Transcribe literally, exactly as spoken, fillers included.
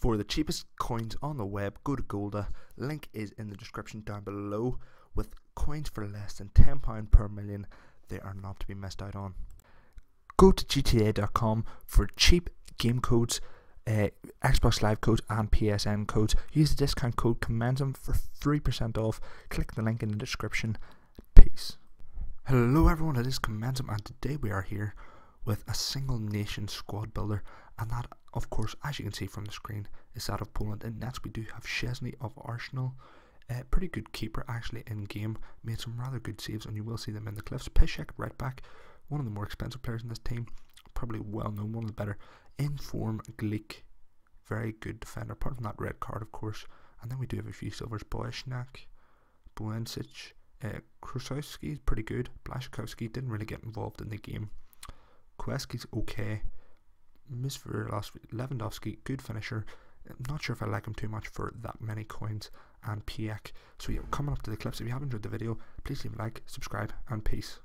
For the cheapest coins on the web, go to Goldah. Link is in the description down below. With coins for less than ten pounds per million, they are not to be missed out on. Go to G T A dot com for cheap game codes, uh, Xbox Live codes and P S N codes. Use the discount code Comenzum for three percent off. Click the link in the description. Peace. Hello everyone, it is Comenzum and today we are here with a single nation squad builder, and that of course, as you can see from the screen, is that of Poland. And next we do have Szczesny of Arsenal. Uh, pretty good keeper actually in game, made some rather good saves and you will see them in the clips. Piszczek right back, one of the more expensive players in this team, probably well known, one of the better. In form, Glik, very good defender, apart from that red card of course. And then we do have a few silvers, Bojeszczak, Bojeszczak, uh, Krasowski is pretty good, Blaszczykowski didn't really get involved in the game. Kweski's okay, Musferovski, Lewandowski, good finisher. I'm not sure if I like him too much for that many coins, and Piszczek. So yeah, coming up to the clips. If you have enjoyed the video, please leave a like, subscribe, and peace.